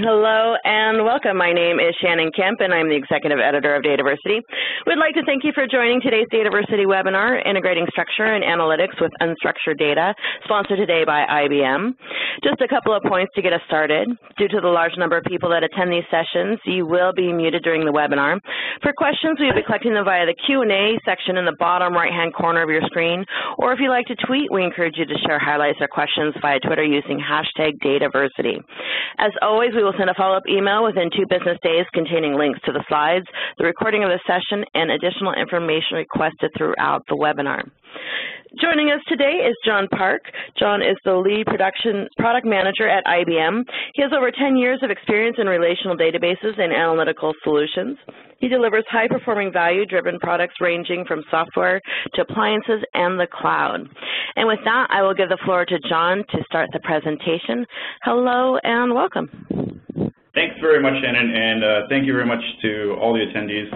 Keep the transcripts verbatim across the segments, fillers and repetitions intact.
Hello and welcome. My name is Shannon Kemp and I'm the Executive Editor of Dataversity. We'd like to thank you for joining today's Dataversity webinar, Integrating Structure and Analytics with Unstructured Data, sponsored today by I B M. Just a couple of points to get us started. Due to the large number of people that attend these sessions, you will be muted during the webinar. For questions, we'll be collecting them via the Q and A section in the bottom right-hand corner of your screen, or if you'd like to tweet, we encourage you to share highlights or questions via Twitter using hashtag Dataversity. As always, we will send a follow-up email within two business days containing links to the slides, the recording of the session, and additional information requested throughout the webinar. Joining us today is John Park. John is the lead production product manager at I B M. He has over ten years of experience in relational databases and analytical solutions. He delivers high-performing value-driven products ranging from software to appliances and the cloud. And with that, I will give the floor to John to start the presentation. Hello and welcome. Thanks very much, Shannon, and uh, thank you very much to all the attendees,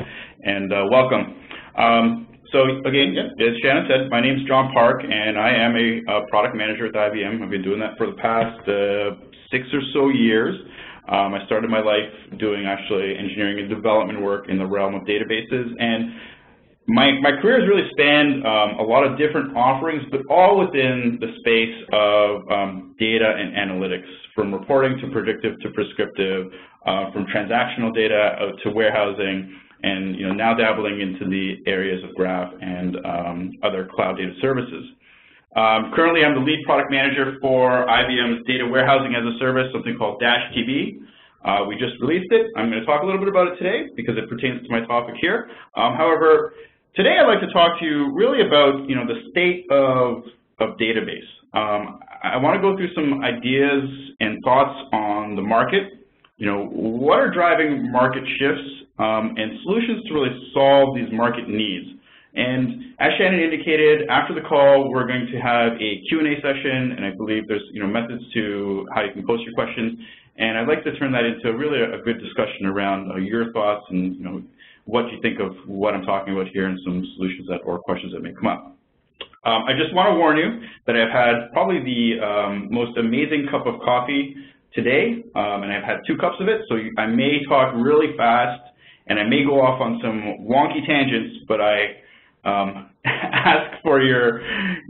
and uh, welcome. Um, so again, as Shannon said, my name is John Park, and I am a, a product manager at I B M. I've been doing that for the past uh, six or so years. Um, I started my life doing actually engineering and development work in the realm of databases, and my, my career has really spanned um, a lot of different offerings, but all within the space of um, data and analytics, from reporting to predictive to prescriptive, uh, from transactional data out to warehousing, and you know, now dabbling into the areas of graph and um, other cloud data services. Um, currently, I'm the lead product manager for I B M's data warehousing as a service, something called dash D B. Uh, we just released it. I'm going to talk a little bit about it today because it pertains to my topic here. Um, however, today I'd like to talk to you really about, you know, the state of, of database. Um, I want to go through some ideas and thoughts on the market. You know, what are driving market shifts um, and solutions to really solve these market needs. And as Shannon indicated, after the call, we're going to have a Q and A session, and I believe there's, you know, methods to how you can post your questions. And I'd like to turn that into really a good discussion around uh, your thoughts and, you know, what you think of what I'm talking about here and some solutions that or questions that may come up. Um, I just want to warn you that I've had probably the um, most amazing cup of coffee today, um, and I've had two cups of it, so I may talk really fast and I may go off on some wonky tangents, but I um, ask for your,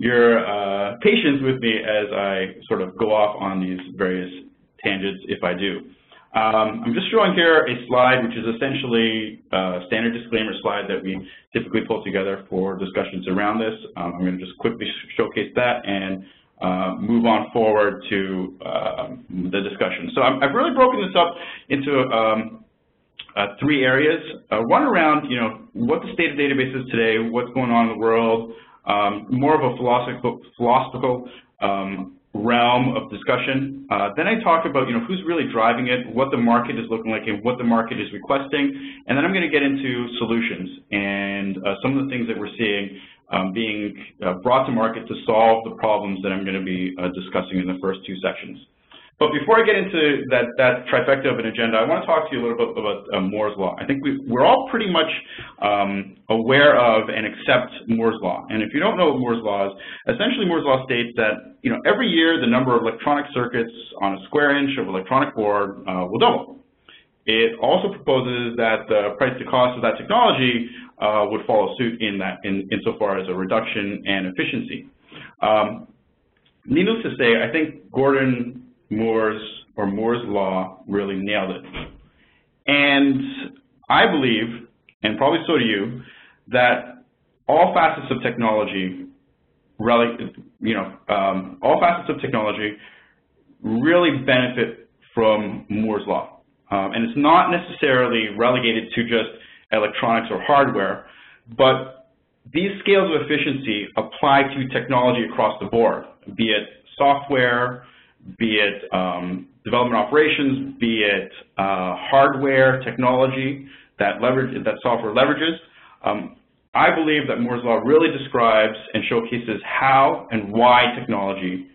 your uh, patience with me as I sort of go off on these various tangents if I do. Um, I'm just showing here a slide which is essentially a standard disclaimer slide that we typically pull together for discussions around this. Um, I'm going to just quickly showcase that and uh, move on forward to uh, the discussion. So I'm, I've really broken this up into um, uh, three areas. Uh, one around, you know, what the state of database is today, what's going on in the world, um, more of a philosophical, philosophical um, realm of discussion. Uh, then I talk about, you know, who's really driving it, what the market is looking like, and what the market is requesting. And then I'm going to get into solutions and uh, some of the things that we're seeing um, being uh, brought to market to solve the problems that I'm going to be uh, discussing in the first two sections. But before I get into that, that trifecta of an agenda, I want to talk to you a little bit about uh, Moore's Law. I think we, we're all pretty much um, aware of and accept Moore's Law. And if you don't know what Moore's Law is, essentially Moore's Law states that, you know, every year the number of electronic circuits on a square inch of electronic board uh, will double. It also proposes that the price to cost of that technology uh, would follow suit in that, in, insofar as a reduction and efficiency. Um, needless to say, I think Gordon Moore's or Moore's Law really nailed it. And I believe, and probably so do you, that all facets of technology, really, you know, um, all facets of technology really benefit from Moore's Law. Um, and it's not necessarily relegated to just electronics or hardware, but these scales of efficiency apply to technology across the board, be it software, be it um, development operations, be it uh, hardware technology that leverage that software leverages. Um, I believe that Moore's Law really describes and showcases how and why technology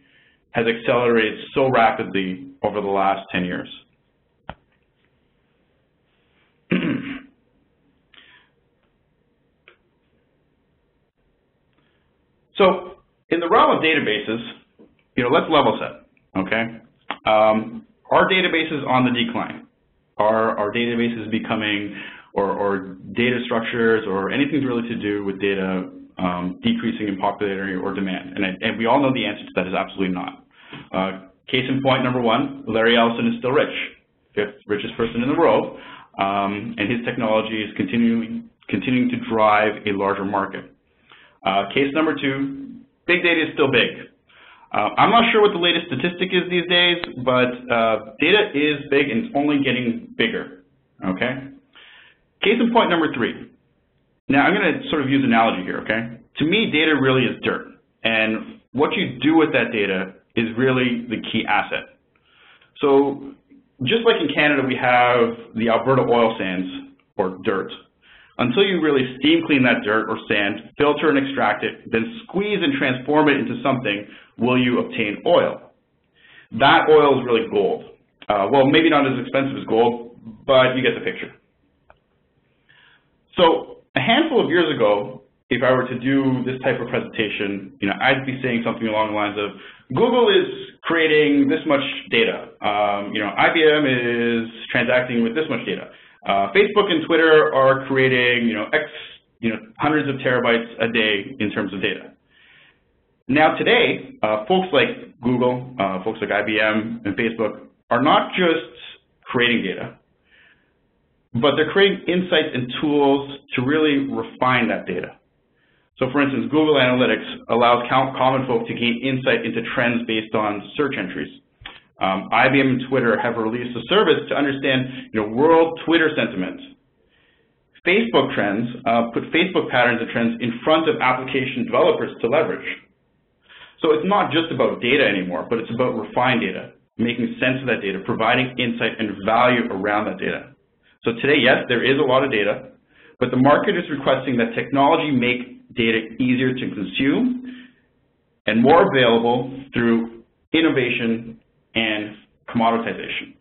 has accelerated so rapidly over the last ten years. So, in the realm of databases, you know, let's level set. Okay, um, our database is on the decline. Our, our database is becoming, or, or data structures or anything really to do with data um, decreasing in popularity or demand. And, and we all know the answer to that is absolutely not. Uh, case in point number one, Larry Ellison is still rich, fifth richest person in the world, um, and his technology is continuing, continuing to drive a larger market. Uh, case number two, big data is still big. Uh, I'm not sure what the latest statistic is these days, but uh, data is big and it's only getting bigger, okay? Case in point number three. Now, I'm going to sort of use analogy here, okay? To me, data really is dirt, and what you do with that data is really the key asset. So just like in Canada, we have the Alberta oil sands, or dirt. Until you really steam clean that dirt or sand, filter and extract it, then squeeze and transform it into something, will you obtain oil? That oil is really gold. Uh, well, maybe not as expensive as gold, but you get the picture. So a handful of years ago, if I were to do this type of presentation, you know, I'd be saying something along the lines of, Google is creating this much data. Um, you know, I B M is transacting with this much data. Uh, Facebook and Twitter are creating, you know, X, you know, hundreds of terabytes a day in terms of data. Now today, uh, folks like Google, uh, folks like I B M and Facebook are not just creating data, but they're creating insights and tools to really refine that data. So for instance, Google Analytics allows common folk to gain insight into trends based on search entries. Um, I B M and Twitter have released a service to understand, you know, world Twitter sentiment. Facebook trends uh, put Facebook patterns and trends in front of application developers to leverage. So it's not just about data anymore, but it's about refined data, making sense of that data, providing insight and value around that data. So today, yes, there is a lot of data, but the market is requesting that technology make data easier to consume and more available through innovation and commoditization.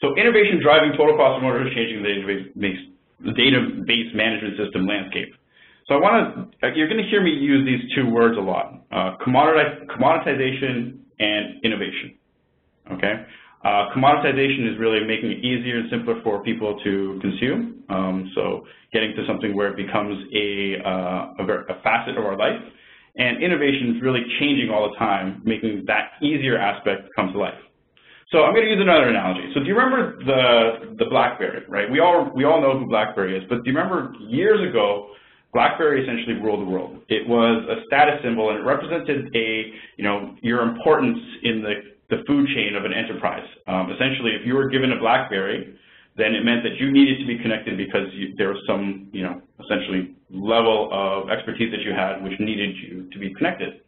So innovation driving total cost of ownership, changing the database, the database management system landscape. So I want to, you're going to hear me use these two words a lot, uh, commoditization and innovation, okay? Uh, commoditization is really making it easier and simpler for people to consume, um, so getting to something where it becomes a, uh, a, a facet of our life. And innovation is really changing all the time, making that easier aspect come to life. So I'm going to use another analogy. So do you remember the, the Blackberry, right? We all, we all know who Blackberry is, but do you remember years ago, Blackberry essentially ruled the world. It was a status symbol and it represented a, you know, your importance in the, the food chain of an enterprise. Um, essentially, if you were given a Blackberry, then it meant that you needed to be connected because you, there was some, you know, essentially level of expertise that you had which needed you to be connected.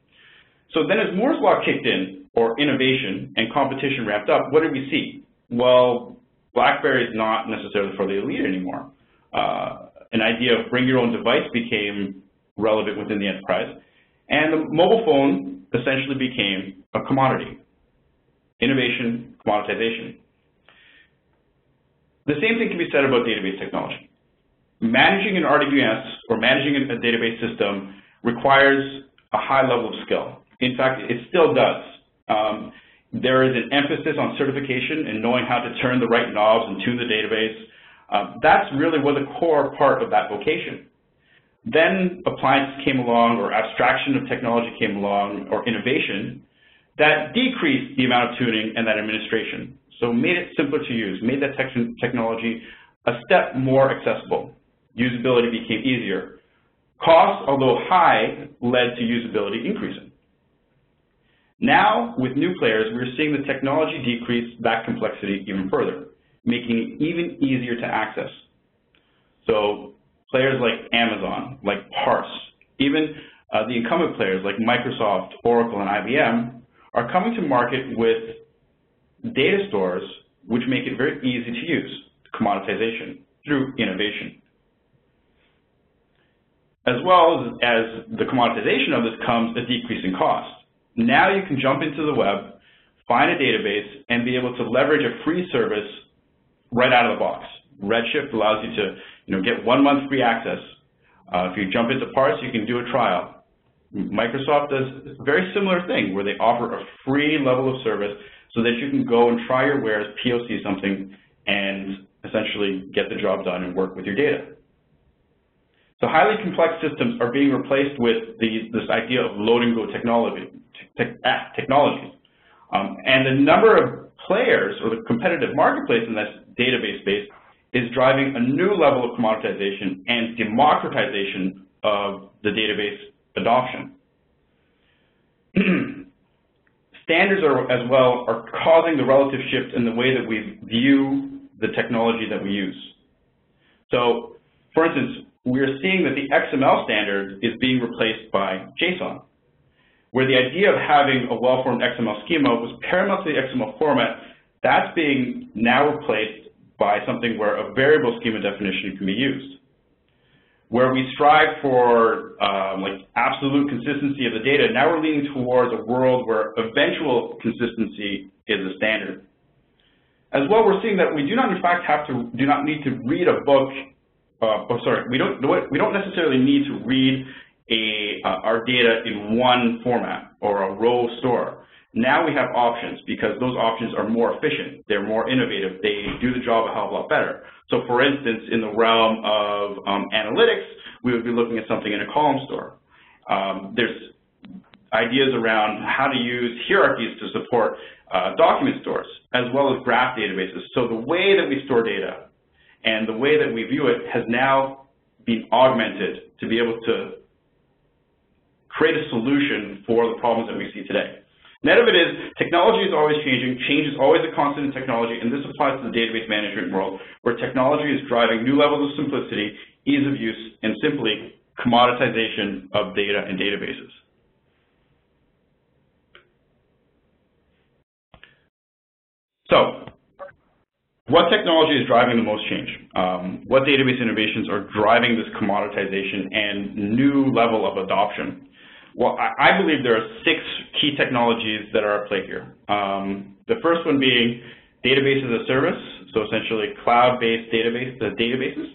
So then as Moore's Law kicked in, or innovation and competition ramped up, what did we see? Well, BlackBerry is not necessarily for the elite anymore. Uh, an idea of bring your own device became relevant within the enterprise, and the mobile phone essentially became a commodity. Innovation, commoditization. The same thing can be said about database technology. Managing an R D B S or managing a database system requires a high level of skill. In fact, it still does. Um, there is an emphasis on certification and knowing how to turn the right knobs and tune the database. Um, that's really was a core part of that vocation. Then appliances came along, or abstraction of technology came along, or innovation, that decreased the amount of tuning and that administration. So made it simpler to use, made that tech technology a step more accessible. Usability became easier. Costs, although high, led to usability increasing. Now, with new players, we're seeing the technology decrease that complexity even further, making it even easier to access. So players like Amazon, like Parse, even uh, the incumbent players like Microsoft, Oracle, and I B M are coming to market with data stores which make it very easy to use, commoditization through innovation. As well as, as the commoditization of this comes a decrease in cost. Now you can jump into the web, find a database, and be able to leverage a free service right out of the box. Redshift allows you to, you know, get one month free access. Uh, if you jump into Parse, you can do a trial. Microsoft does a very similar thing where they offer a free level of service so that you can go and try your wares, P O C something, and essentially get the job done and work with your data. So highly complex systems are being replaced with the, this idea of load-and-go technology, te ah, technologies. Um, and the number of players or the competitive marketplace in this database space is driving a new level of commoditization and democratization of the database adoption. Standards are, as well are causing the relative shift in the way that we view the technology that we use. So, for instance, we're seeing that the X M L standard is being replaced by JSON, where the idea of having a well-formed X M L schema was paramount to the X M L format. That's being now replaced by something where a variable schema definition can be used, where we strive for um, like absolute consistency of the data. Now we're leaning towards a world where eventual consistency is the standard. As well, we're seeing that we do not, in fact, have to do not need to read a book. Uh, oh, sorry, we don't we don't necessarily need to read a uh, our data in one format or a row store. Now we have options because those options are more efficient. They're more innovative. They do the job a hell of a lot better. So, for instance, in the realm of um, analytics, we would be looking at something in a column store. Um, there's ideas around how to use hierarchies to support uh, document stores, as well as graph databases. So the way that we store data and the way that we view it has now been augmented to be able to create a solution for the problems that we see today. Net of it is, technology is always changing. Change is always a constant in technology, and this applies to the database management world, where technology is driving new levels of simplicity, ease of use, and simply commoditization of data and databases. So, what technology is driving the most change? Um, what database innovations are driving this commoditization and new level of adoption? Well, I believe there are six key technologies that are at play here. Um, the first one being database as a service, so essentially cloud-based database, the databases.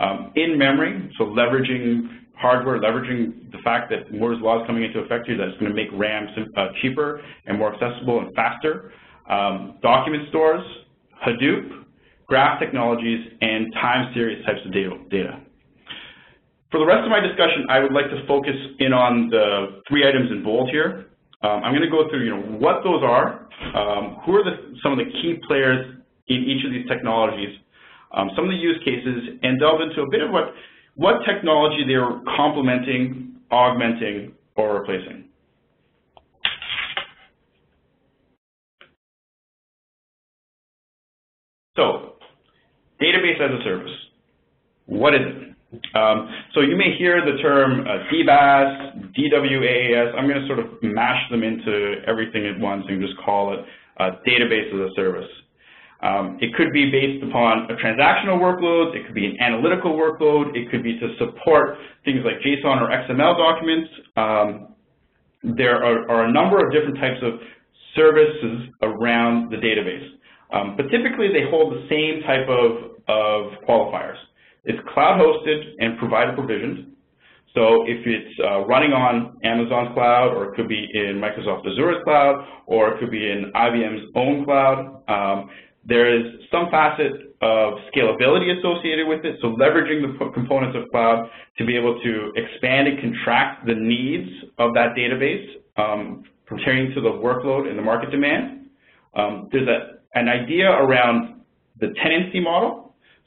Um, in memory, so leveraging hardware, leveraging the fact that Moore's Law is coming into effect here, that's going to make RAM uh, cheaper and more accessible and faster. Um, document stores, Hadoop, graph technologies, and time series types of data. For the rest of my discussion, I would like to focus in on the three items in bold here. Um, I'm going to go through, you know, what those are, um, who are the, some of the key players in each of these technologies, um, some of the use cases, and delve into a bit of what, what technology they're complementing, augmenting, or replacing. So, database as a service, what is it? Um, so you may hear the term uh, D B A S, D W A A S. I'm going to sort of mash them into everything at once and just call it uh, database as a service. Um, it could be based upon a transactional workload. It could be an analytical workload. It could be to support things like JSON or X M L documents. Um, there are, are a number of different types of services around the database, um, but typically they hold the same type of, of qualifiers. It's cloud-hosted and provider-provisioned. So if it's uh, running on Amazon's cloud, or it could be in Microsoft Azure's cloud, or it could be in I B M's own cloud, um, there is some facet of scalability associated with it, so leveraging the components of cloud to be able to expand and contract the needs of that database, um, pertaining to the workload and the market demand. Um, there's a, an idea around the tenancy model.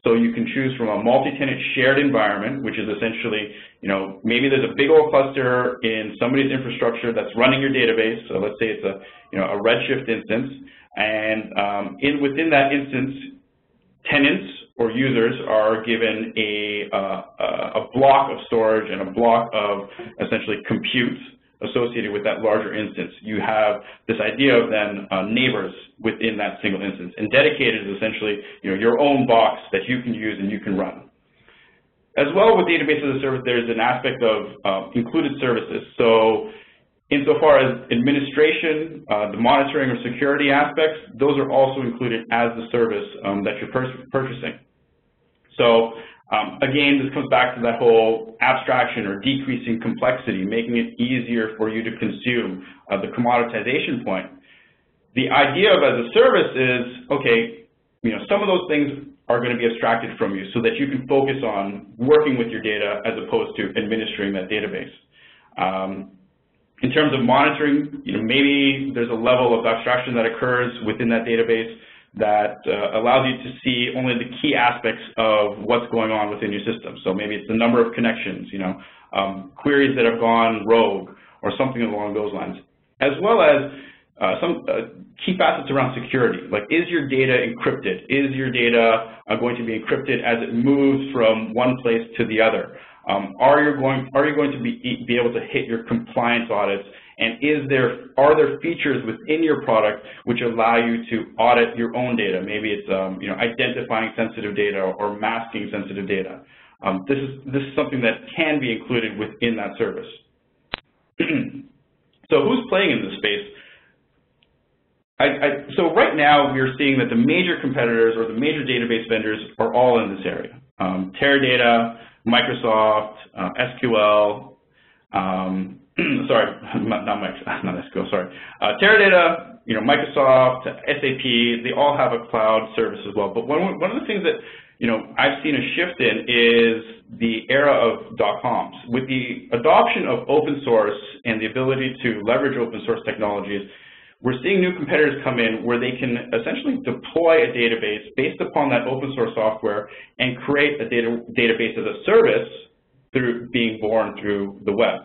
So you can choose from a multi-tenant shared environment, which is essentially, you know, maybe there's a big old cluster in somebody's infrastructure that's running your database. So let's say it's a, you know, a Redshift instance, and um, in within that instance, tenants or users are given a uh, a block of storage and a block of essentially compute associated with that larger instance. You have this idea of then uh, neighbors within that single instance, and dedicated is essentially, you know, your own box that you can use and you can run. As well, with database as a service, there's an aspect of uh, included services. So insofar as administration, uh, the monitoring or security aspects, those are also included as the service um, that you're purchasing. So Um, again, this comes back to that whole abstraction or decreasing complexity, making it easier for you to consume, uh, the commoditization point. The idea of as a service is, okay, you know, some of those things are going to be abstracted from you so that you can focus on working with your data as opposed to administering that database. Um, in terms of monitoring, you know, maybe there's a level of abstraction that occurs within that database that uh, allows you to see only the key aspects of what's going on within your system. So maybe it's the number of connections, you know, um, queries that have gone rogue or something along those lines, as well as uh, some uh, key facets around security. Like, is your data encrypted? Is your data uh, going to be encrypted as it moves from one place to the other? Um, are you going, are you going to be, be able to hit your compliance audits? And is there, are there features within your product which allow you to audit your own data? Maybe it's um, you know, identifying sensitive data or masking sensitive data. Um, this is this is something that can be included within that service. So who's playing in this space? I, I, so right now we are seeing that the major competitors or the major database vendors are all in this area. Um, Teradata, Microsoft, uh, S Q L. Um, sorry, not, not Microsoft, not S Q L, sorry. Uh, Teradata, you know, Microsoft, S A P, they all have a cloud service as well. But one, one of the things that, you know, I've seen a shift in is the era of dot coms. With the adoption of open source and the ability to leverage open source technologies, we're seeing new competitors come in where they can essentially deploy a database based upon that open source software and create a data, database as a service through being born through the web.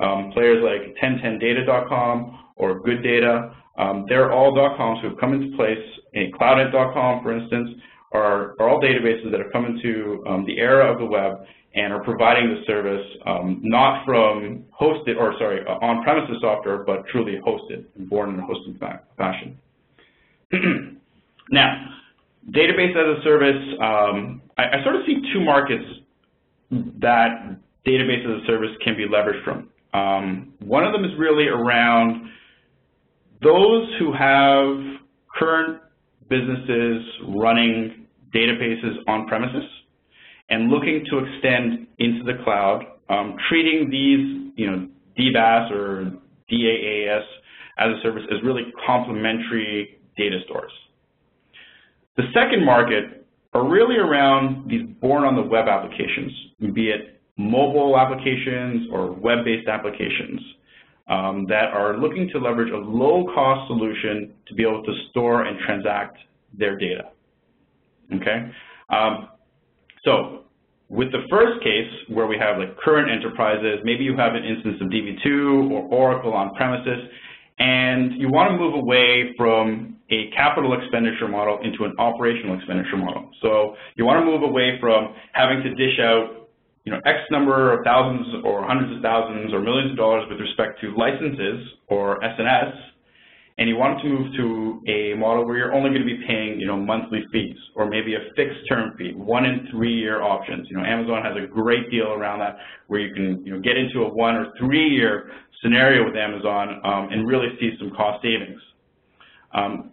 Um, players like ten ten data dot com or Good Data, um, they're all dot coms who have come into place. In Cloudant dot com, for instance, are, are all databases that have come into um, the era of the web and are providing the service um, not from hosted, or sorry, on-premises software, but truly hosted, born in a hosted fa fashion. Now, database as a service, um, I, I sort of see two markets that database as a service can be leveraged from. Um, one of them is really around those who have current businesses running databases on premises and looking to extend into the cloud, um, treating these, you know, D B A S or D A A S as a service as really complementary data stores. The second market are really around these born on the web applications, be it mobile applications or web-based applications um, that are looking to leverage a low-cost solution to be able to store and transact their data, okay? Um, so with the first case where we have like current enterprises, maybe you have an instance of D B two or Oracle on premises, and you want to move away from a capital expenditure model into an operational expenditure model. So you want to move away from having to dish out you know, X number of thousands or hundreds of thousands or millions of dollars with respect to licenses or S and S, and you want to move to a model where you're only going to be paying, you know, monthly fees or maybe a fixed term fee, one and three year options. You know, Amazon has a great deal around that where you can, you know, get into a one or three year scenario with Amazon um, and really see some cost savings. Um,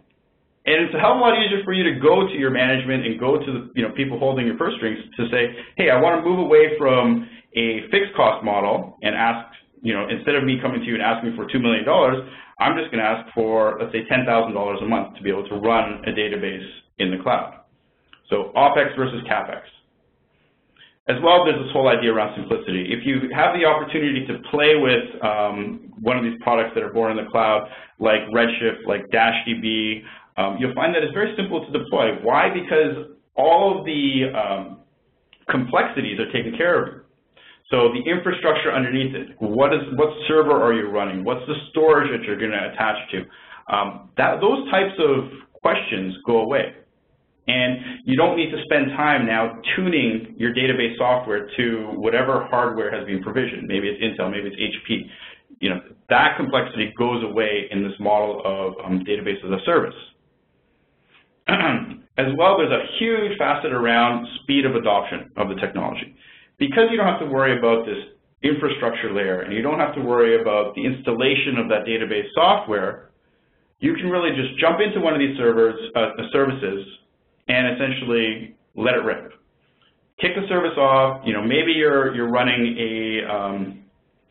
And it's a hell of a lot easier for you to go to your management and go to the you know, people holding your purse strings to say, hey, I want to move away from a fixed cost model and ask, you know, instead of me coming to you and asking for two million dollars, I'm just going to ask for, let's say, ten thousand dollars a month to be able to run a database in the cloud. So OpEx versus CapEx. As well, there's this whole idea around simplicity. If you have the opportunity to play with um, one of these products that are born in the cloud, like Redshift, like dash D B, Um, you'll find that it's very simple to deploy. Why? Because all of the um, complexities are taken care of. So the infrastructure underneath it, what, is, what server are you running? What's the storage that you're going to attach to? Um, that, those types of questions go away. And you don't need to spend time now tuning your database software to whatever hardware has been provisioned. Maybe it's Intel, maybe it's H P. You know, that complexity goes away in this model of um, database as a service. As well, there's a huge facet around speed of adoption of the technology. Because you don't have to worry about this infrastructure layer and you don't have to worry about the installation of that database software, you can really just jump into one of these servers, uh, services and essentially let it rip. kick the service off. You know, maybe you're you're running a um,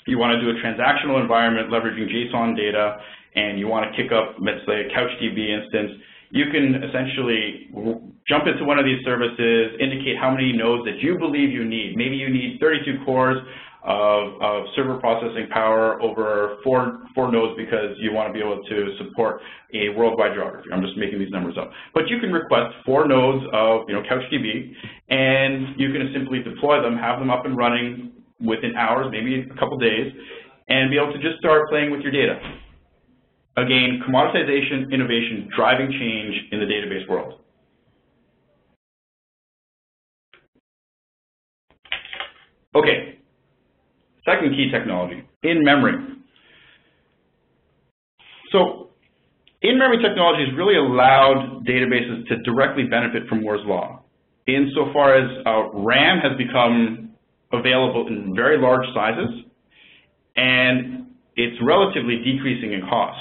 you want to do a transactional environment leveraging JSON data, and you want to kick up, let's say, a CouchDB instance. You can essentially jump into one of these services, indicate how many nodes that you believe you need. Maybe you need thirty-two cores of, of server processing power over four, four nodes because you want to be able to support a worldwide geography. I'm just making these numbers up. But you can request four nodes of you know, CouchDB, and you can simply deploy them, have them up and running within hours, maybe a couple days, and be able to just start playing with your data. Again, commoditization, innovation, driving change in the database world. Okay, second key technology, in-memory. So, in-memory technology has really allowed databases to directly benefit from Moore's Law, insofar as uh, RAM has become available in very large sizes, and it's relatively decreasing in cost.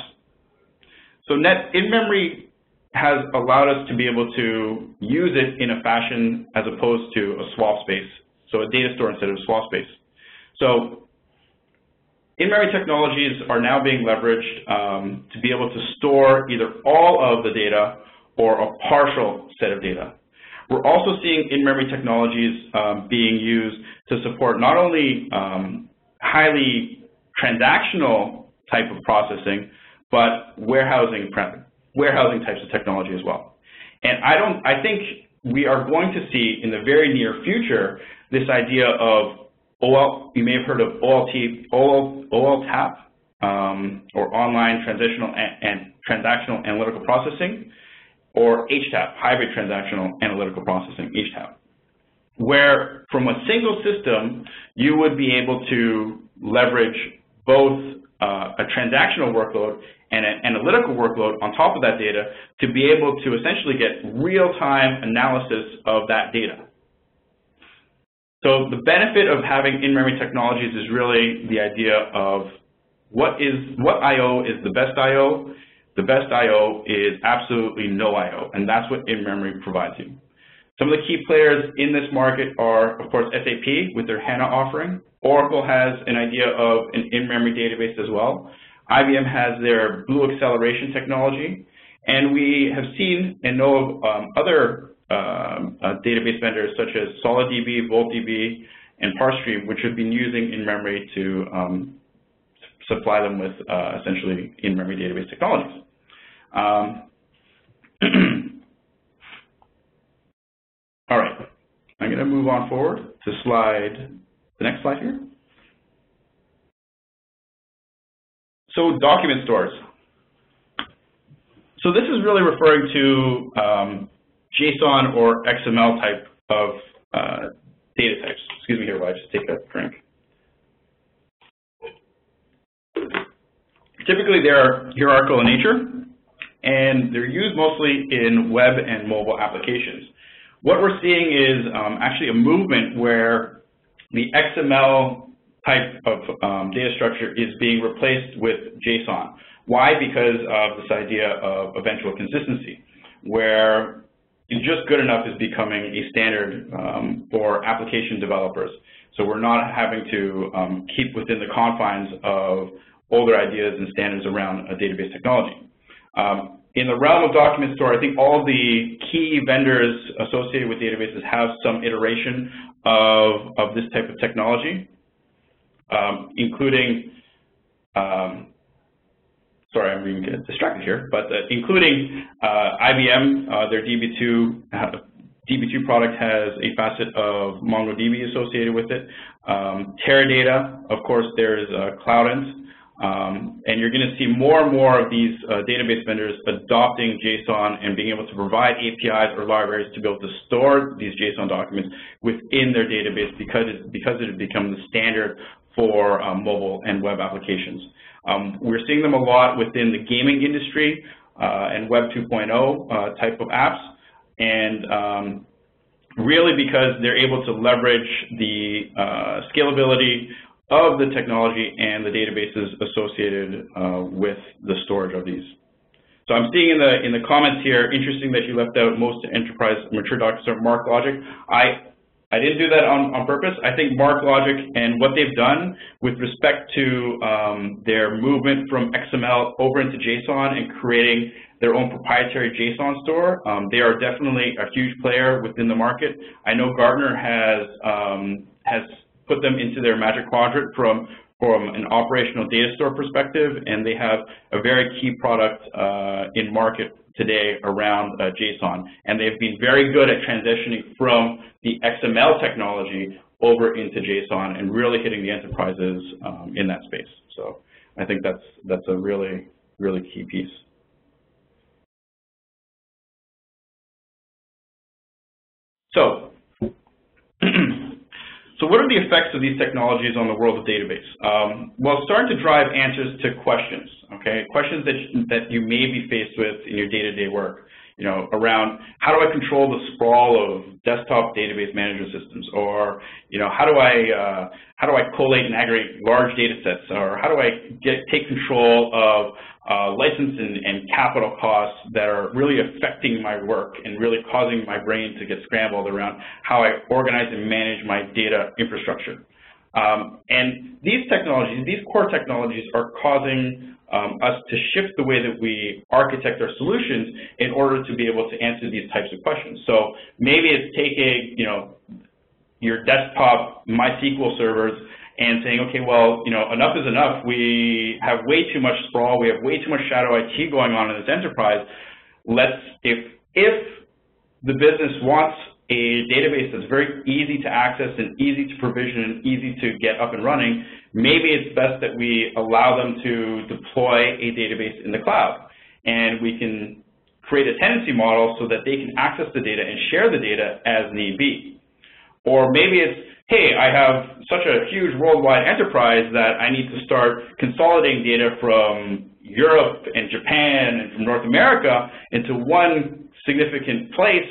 So net in-memory has allowed us to be able to use it in a fashion as opposed to a swap space, so a data store instead of a swap space. So in-memory technologies are now being leveraged um, to be able to store either all of the data or a partial set of data. We're also seeing in-memory technologies um, being used to support not only um, highly transactional type of processing, but warehousing, warehousing types of technology as well. And I don't, I think we are going to see in the very near future this idea of O L, you may have heard of O L T A P, um, or online transitional and, and transactional analytical processing, or H TAP, hybrid transactional analytical processing, H TAP, where from a single system you would be able to leverage both Uh, a transactional workload and an analytical workload on top of that data to be able to essentially get real-time analysis of that data. So the benefit of having in-memory technologies is really the idea of what is what I O is the best I O. The best I O is absolutely no I O, and that's what in-memory provides you. Some of the key players in this market are, of course, S A P with their HANA offering. Oracle has an idea of an in-memory database as well. I B M has their Blue Acceleration technology. And we have seen and know of um, other um, uh, database vendors such as SolidDB, VoltDB, and ParseStream, which have been using in-memory to um, supply them with uh, essentially in-memory database technologies. Um, all right, I'm going to move on forward to slide. The next slide here. So document stores. So this is really referring to um, JSON or X M L type of uh, data types. Excuse me here while I just take a drink. Typically they're hierarchical in nature, and they're used mostly in web and mobile applications. What we're seeing is um, actually a movement where the X M L type of um, data structure is being replaced with JSON. Why? Because of this idea of eventual consistency, where just good enough is becoming a standard um, for application developers. So we're not having to um, keep within the confines of older ideas and standards around a database technology. Um, in the realm of document store, I think all the key vendors associated with databases have some iteration of, of this type of technology, um, including, um, sorry, I'm being distracted here, but uh, including uh, I B M, uh, their D B two, uh, D B two product has a facet of MongoDB associated with it. Um, Teradata, of course, there's uh, Cloudant. Um, and you're going to see more and more of these uh, database vendors adopting JSON and being able to provide A P Is or libraries to be able to store these JSON documents within their database because it, because it has become the standard for um, mobile and web applications. Um, we're seeing them a lot within the gaming industry uh, and Web two point oh uh, type of apps, and um, really because they're able to leverage the uh, scalability of the technology and the databases associated uh, with the storage of these. So I'm seeing in the in the comments here, interesting that you left out most enterprise mature documents are MarkLogic. I I didn't do that on, on purpose. I think MarkLogic and what they've done with respect to um, their movement from X M L over into JSON and creating their own proprietary JSON store, um, they are definitely a huge player within the market. I know Gartner has um, has put them into their Magic Quadrant from from an operational data store perspective, and they have a very key product uh, in market today around uh, JSON. And they've been very good at transitioning from the X M L technology over into JSON and really hitting the enterprises um, in that space. So I think that's, that's a really, really key piece. So, so what are the effects of these technologies on the world of database? Um, well, start to drive answers to questions, okay? Questions that, that you may be faced with in your day-to-day work, you know, around how do I control the sprawl of desktop database management systems, or, you know, how do I, uh, how do I collate and aggregate large data sets, or how do I get, take control of uh, license and, and capital costs that are really affecting my work and really causing my brain to get scrambled around how I organize and manage my data infrastructure. Um, and these technologies, these core technologies are causing um, us to shift the way that we architect our solutions in order to be able to answer these types of questions. So maybe it's taking, you know, your desktop MySQL servers and saying, okay, well, you know, enough is enough. We have way too much sprawl. We have way too much shadow I T going on in this enterprise. Let's, if, if the business wants a database that's very easy to access and easy to provision and easy to get up and running, maybe it's best that we allow them to deploy a database in the cloud. And we can create a tenancy model so that they can access the data and share the data as need be. Or maybe it's, hey, I have such a huge worldwide enterprise that I need to start consolidating data from Europe and Japan and from North America into one significant place.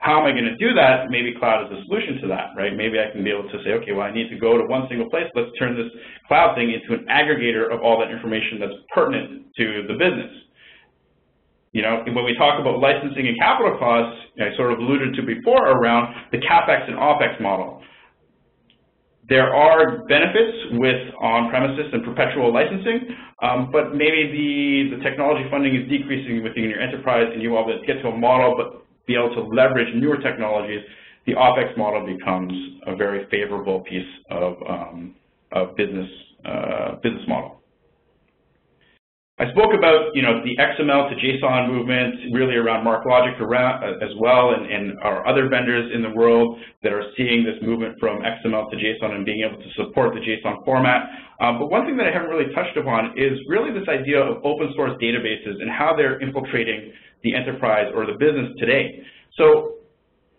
How am I going to do that? Maybe cloud is the solution to that, right? Maybe I can be able to say, okay, well, I need to go to one single place. Let's turn this cloud thing into an aggregator of all that information that's pertinent to the business. You know, when we talk about licensing and capital costs, I sort of alluded to before around the CapEx and OpEx model. There are benefits with on-premises and perpetual licensing, um, but maybe the, the technology funding is decreasing within your enterprise and you all get to a model, but be able to leverage newer technologies, the OpEx model becomes a very favorable piece of, um, of business, uh, business model. I spoke about, you know, the X M L to JSON movement really around MarkLogic around, uh, as well, and, and our other vendors in the world that are seeing this movement from X M L to JSON and being able to support the JSON format. Um, but one thing that I haven't really touched upon is really this idea of open source databases and how they're infiltrating the enterprise or the business today. So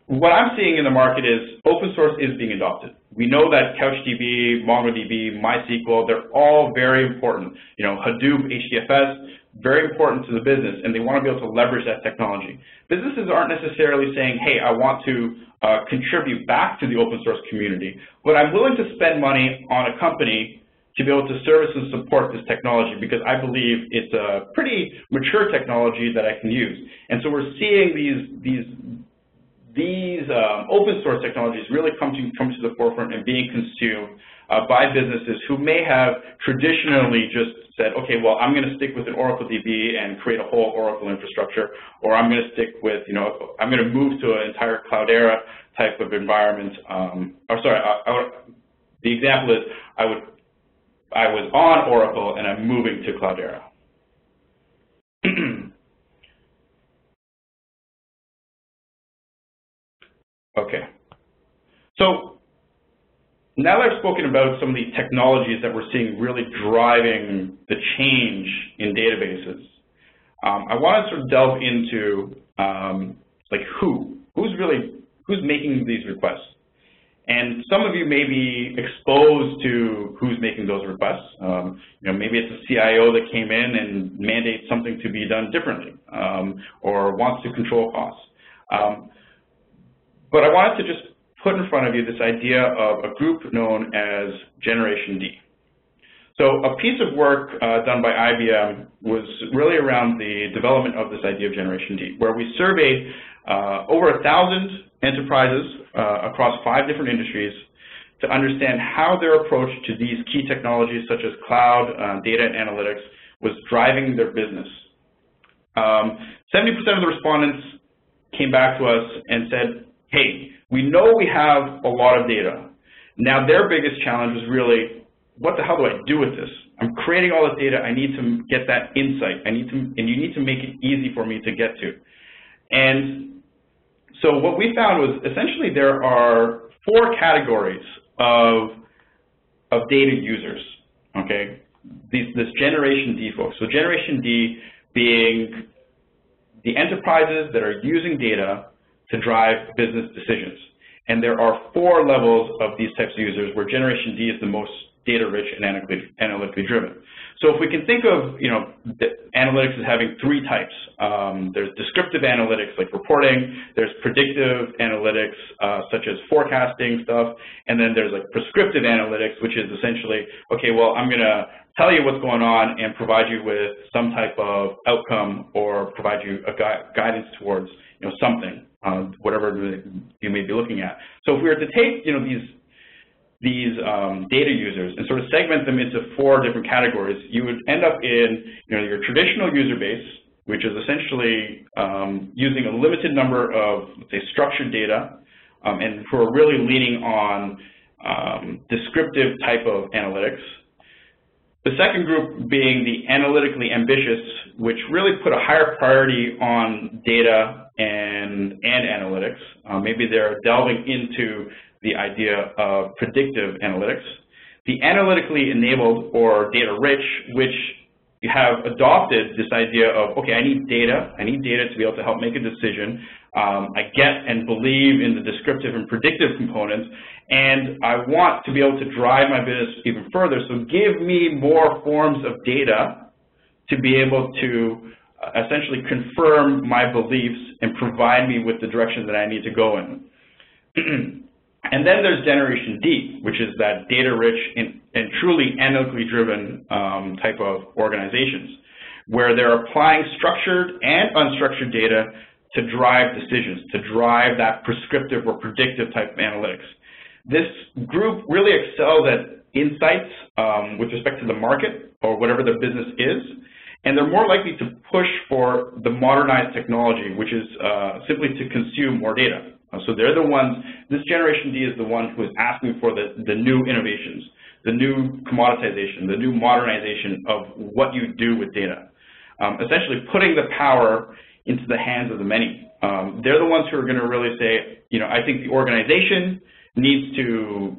what I'm seeing in the market is open source is being adopted. We know that CouchDB, MongoDB, MySQL, they're all very important. You know, Hadoop, H D F S, very important to the business, and they want to be able to leverage that technology. Businesses aren't necessarily saying, hey, I want to uh, contribute back to the open source community, but I'm willing to spend money on a company to be able to service and support this technology because I believe it's a pretty mature technology that I can use. And so we're seeing these, these, these um, open source technologies really come to, come to the forefront and being consumed uh, by businesses who may have traditionally just said, okay, well, I'm going to stick with an Oracle D B and create a whole Oracle infrastructure, or I'm going to stick with, you know, I'm going to move to an entire Cloudera type of environment. Um, or sorry, I, I would, the example is I would I was on Oracle, and I'm moving to Cloudera. Okay. So now that I've spoken about some of the technologies that we're seeing really driving the change in databases, um, I want to sort of delve into um, like who, who's really, who's making these requests. And some of you may be exposed to who's making those requests. Um, you know, maybe it's a C I O that came in and mandates something to be done differently, um, or wants to control costs. Um, but I wanted to just put in front of you this idea of a group known as Generation D. So a piece of work uh, done by I B M was really around the development of this idea of Generation D, where we surveyed uh, over a thousand enterprises uh, across five different industries to understand how their approach to these key technologies such as cloud, uh, data, and analytics was driving their business. Um, seventy percent of the respondents came back to us and said, hey, we know we have a lot of data. Now their biggest challenge was really, what the hell do I do with this? I'm creating all this data, I need to get that insight. I need to, and you need to make it easy for me to get to. And so what we found was essentially there are four categories of, of data users, okay? These, this Generation D folks. So Generation D being the enterprises that are using data to drive business decisions. And there are four levels of these types of users where Generation D is the most data-rich and analytically driven. So if we can think of, you know, analytics as having three types. Um, there's descriptive analytics like reporting, there's predictive analytics uh, such as forecasting stuff, and then there's like prescriptive analytics, which is essentially, okay, well, I'm gonna tell you what's going on and provide you with some type of outcome or provide you a gui- guidance towards, you know, something, uh, whatever you may be looking at. So if we were to take, you know, these these um, data users and sort of segment them into four different categories, you would end up in, you know, your traditional user base, which is essentially um, using a limited number of, let's say, structured data, um, and who are really leaning on um, descriptive type of analytics. The second group being the analytically ambitious, which really put a higher priority on data and, and analytics. Uh, maybe they're delving into the idea of predictive analytics. The analytically enabled or data rich, which you have adopted this idea of, okay, I need data, I need data to be able to help make a decision. Um, I get and believe in the descriptive and predictive components, and I want to be able to drive my business even further, so give me more forms of data to be able to essentially confirm my beliefs and provide me with the direction that I need to go in. And then there's Generation D, which is that data-rich and, and truly analytically driven um, type of organizations, where they're applying structured and unstructured data to drive decisions, to drive that prescriptive or predictive type of analytics. This group really excels at insights um, with respect to the market or whatever their business is, and they're more likely to push for the modernized technology, which is uh, simply to consume more data. So they're the ones, this Generation D is the one who is asking for the, the new innovations, the new commoditization, the new modernization of what you do with data. Um, essentially putting the power into the hands of the many. Um, they're the ones who are going to really say, you know, I think the organization needs to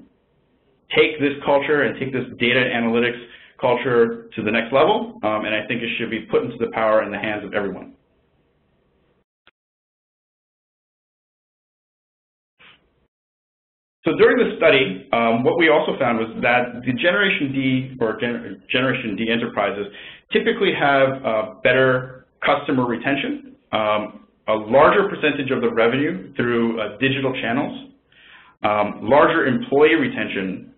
take this culture and take this data analytics culture to the next level, um, and I think it should be put into the power in the hands of everyone. So during the study, um, what we also found was that the Generation D or Gen Generation D enterprises typically have uh, better customer retention, um, a larger percentage of the revenue through uh, digital channels, um, larger employee retention,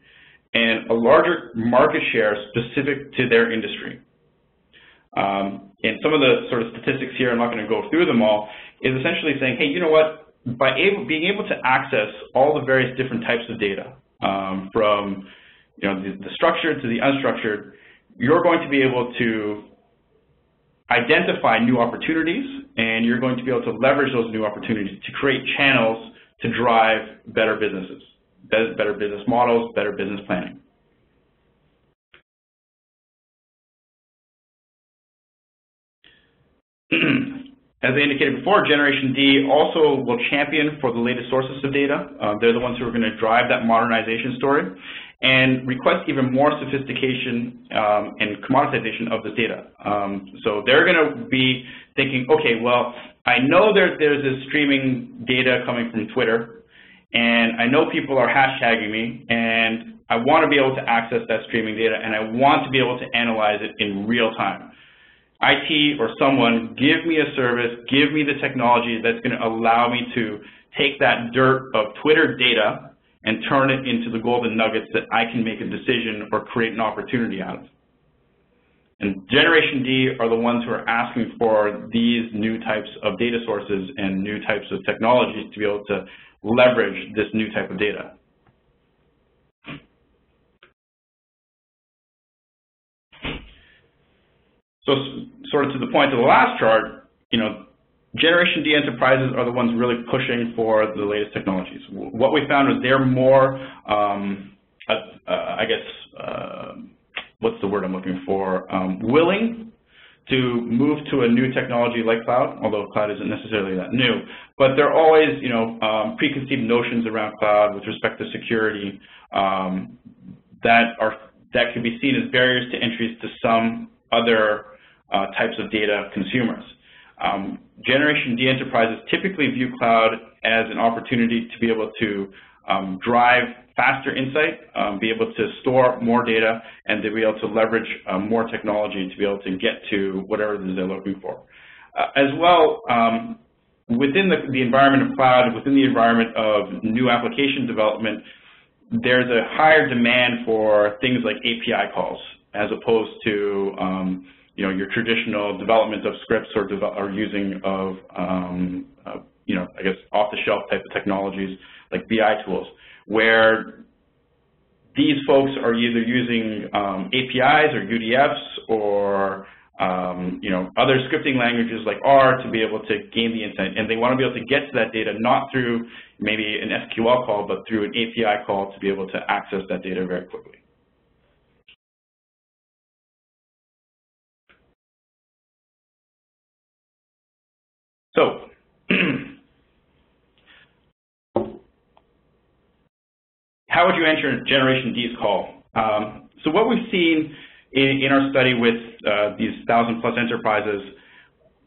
and a larger market share specific to their industry. Um, and some of the sort of statistics here, I'm not going to go through them all, is essentially saying, hey, you know what? By able, being able to access all the various different types of data, um, from, you know, the, the structured to the unstructured, you're going to be able to identify new opportunities, and you're going to be able to leverage those new opportunities to create channels to drive better businesses, better business models, better business planning. As I indicated before, Generation D also will champion for the latest sources of data. Uh, they're the ones who are going to drive that modernization story and request even more sophistication um, and commoditization of this data. Um, so they're going to be thinking, okay, well, I know there, there's this streaming data coming from Twitter, and I know people are hashtagging me, and I want to be able to access that streaming data, and I want to be able to analyze it in real time. I T or someone, give me a service, give me the technology that's going to allow me to take that dirt of Twitter data and turn it into the golden nuggets that I can make a decision or create an opportunity out of. And Generation D are the ones who are asking for these new types of data sources and new types of technologies to be able to leverage this new type of data. So sort of to the point of the last chart, you know, Generation D enterprises are the ones really pushing for the latest technologies. What we found was they're more, um, uh, uh, I guess, uh, what's the word I'm looking for, um, willing to move to a new technology like cloud, although cloud isn't necessarily that new. But there are always, you know, um, preconceived notions around cloud with respect to security um, that are that can be seen as barriers to entries to some other uh, types of data consumers. Um, Generation D enterprises typically view cloud as an opportunity to be able to um, drive faster insight, um, be able to store more data, and to be able to leverage uh, more technology to be able to get to whatever it is they're looking for. Uh, as well, um, within the, the environment of cloud, within the environment of new application development, there's a higher demand for things like A P I calls as opposed to um, you know, your traditional development of scripts or, or using of, um, uh, you know, I guess off-the-shelf type of technologies like B I tools, where these folks are either using um, A P Is or U D Fs or, um, you know, other scripting languages like R to be able to gain the insight. And they want to be able to get to that data not through maybe an S Q L call, but through an A P I call to be able to access that data very quickly. So, how would you enter Generation D's call? Um, so what we've seen in, in our study with uh, these thousand plus enterprises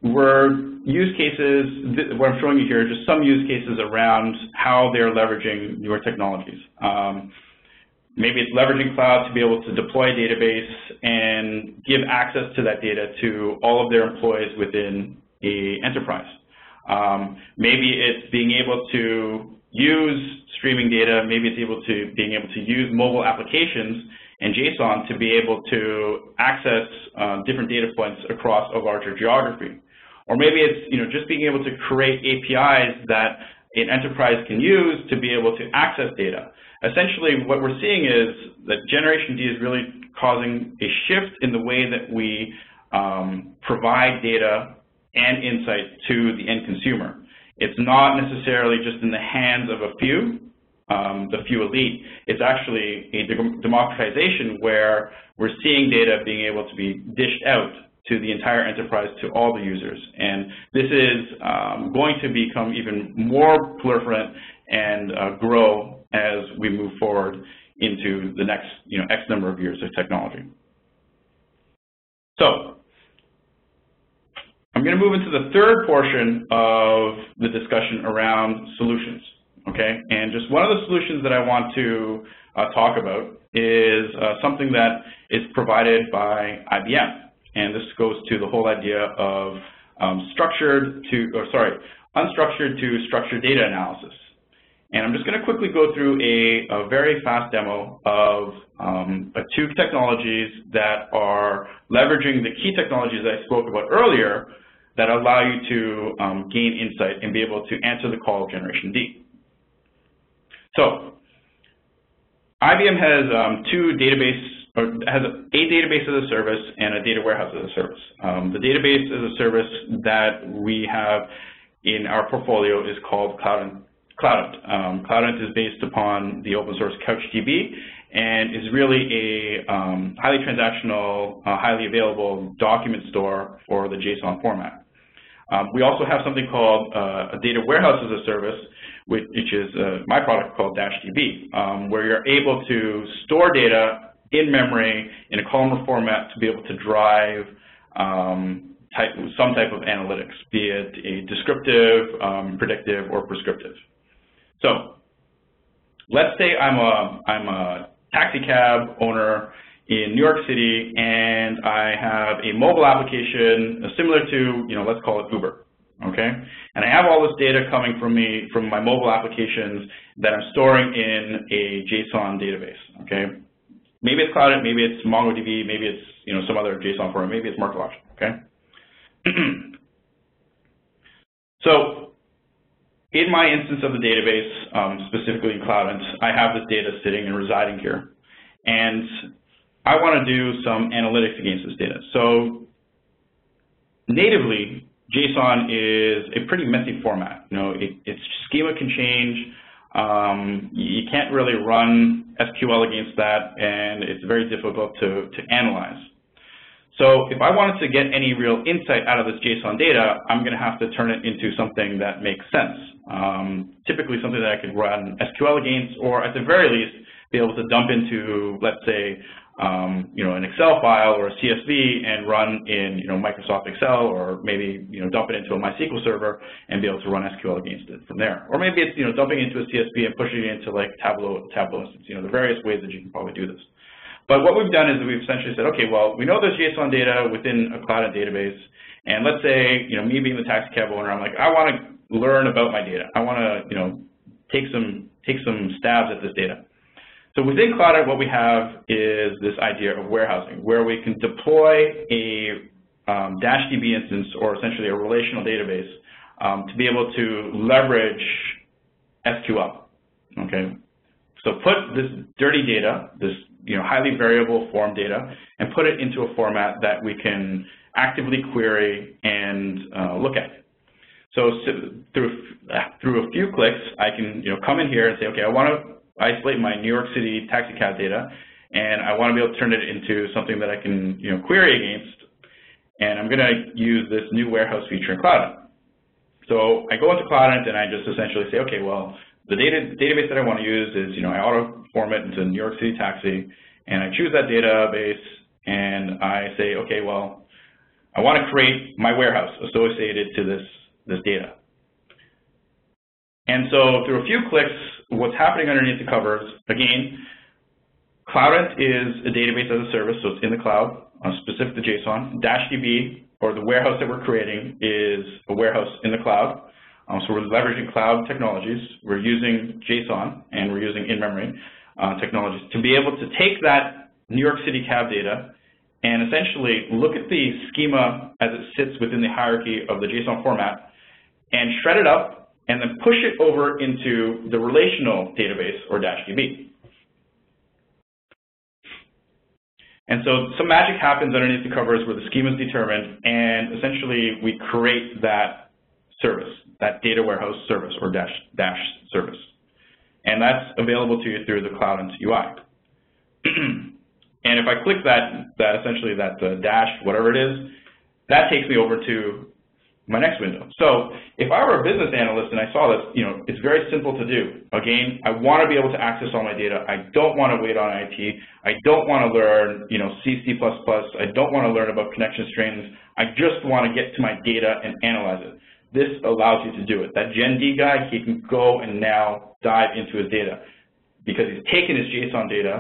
were use cases, what I'm showing you here is just some use cases around how they're leveraging newer technologies. Um, maybe it's leveraging cloud to be able to deploy a database and give access to that data to all of their employees within a enterprise. Um, maybe it's being able to use streaming data, maybe it's able to being able to use mobile applications and JSON to be able to access uh, different data points across a larger geography. Or maybe it's, you know, just being able to create A P Is that an enterprise can use to be able to access data. Essentially, what we're seeing is that Generation D is really causing a shift in the way that we um, provide data and insight to the end consumer. It's not necessarily just in the hands of a few, um, the few elite. It's actually a democratization where we're seeing data being able to be dished out to the entire enterprise, to all the users. And this is um, going to become even more proliferant and uh, grow as we move forward into the next, you know, X number of years of technology. So, I'm going to move into the third portion of the discussion around solutions, okay? And just one of the solutions that I want to uh, talk about is uh, something that is provided by I B M. And this goes to the whole idea of um, structured to, or sorry, unstructured to structured data analysis. And I'm just going to quickly go through a, a very fast demo of um, two technologies that are leveraging the key technologies that I spoke about earlier that allow you to um, gain insight and be able to answer the call of Generation D. So, I B M has um, two database, or has a database as a service and a data warehouse as a service. Um, the database as a service that we have in our portfolio is called Cloudant. Cloudant. Um, Cloudant is based upon the open source CouchDB and is really a um, highly transactional, uh, highly available document store for the JSON format. Um, we also have something called uh, a data warehouse as a service, which, which is uh, my product called dash D B, um, where you're able to store data in memory in a columnar format to be able to drive um, type, some type of analytics, be it a descriptive, um, predictive, or prescriptive. So let's say I'm a, I'm a taxi cab owner in New York City and I have a mobile application similar to, you know, let's call it Uber, okay? And I have all this data coming from me, from my mobile applications that I'm storing in a JSON database, okay? Maybe it's Cloudant, maybe it's MongoDB, maybe it's you know some other JSON format, maybe it's MarkLogic. Okay. So in my instance of the database, um, specifically in Cloudant, I have this data sitting and residing here. And I want to do some analytics against this data. So natively, JSON is a pretty messy format. You know, it, its schema can change. Um, you can't really run S Q L against that, and it's very difficult to, to analyze. So if I wanted to get any real insight out of this JSON data, I'm going to have to turn it into something that makes sense, um, typically something that I could run S Q L against, or at the very least, be able to dump into, let's say, um, you know, an Excel file or a C S V and run in, you know, Microsoft Excel, or maybe, you know, dump it into a MySQL server and be able to run S Q L against it from there. Or maybe it's, you know, dumping into a C S V and pushing it into like Tableau, Tableau instance, you know, the various ways that you can probably do this. But what we've done is we've essentially said, okay, well, we know there's JSON data within a Cloudant database, and let's say, you know, me being the taxi cab owner, I'm like, I want to learn about my data. I want to, you know, take some take some stabs at this data. So within Cloudant, what we have is this idea of warehousing, where we can deploy a um, DashDB instance, or essentially a relational database, um, to be able to leverage S Q L. Okay, so put this dirty data, this you know, highly variable form data, and put it into a format that we can actively query and uh, look at. So, so through through a few clicks, I can you know come in here and say, okay, I want to isolate my New York City taxi cab data, and I want to be able to turn it into something that I can you know query against. And I'm going to use this new warehouse feature in Cloudant. So I go into Cloudant and I just essentially say, okay, well, the data the database that I want to use is you know I auto form it into New York City taxi, and I choose that database, and I say, okay, well, I want to create my warehouse associated to this, this data. And so through a few clicks, what's happening underneath the covers, again, Cloudant is a database as a service, so it's in the cloud, specific to JSON. DashDB, or the warehouse that we're creating, is a warehouse in the cloud. Um, so we're leveraging cloud technologies, we're using JSON, and we're using in-memory Uh, technologies to be able to take that New York City cab data and essentially look at the schema as it sits within the hierarchy of the JSON format and shred it up and then push it over into the relational database or DashDB. And so some magic happens underneath the covers where the schema is determined, and essentially we create that service, that data warehouse service or dash, dash service. And that's available to you through the Cloudant U I. And if I click that, that essentially that uh, dash, whatever it is, that takes me over to my next window. So if I were a business analyst and I saw this, you know, it's very simple to do. Again, I want to be able to access all my data. I don't want to wait on I T. I don't want to learn, you know, C, C++. I don't want to learn about connection strings. I just want to get to my data and analyze it. This allows you to do it. That Gen D guy, he can go and now dive into his data because he's taken his JSON data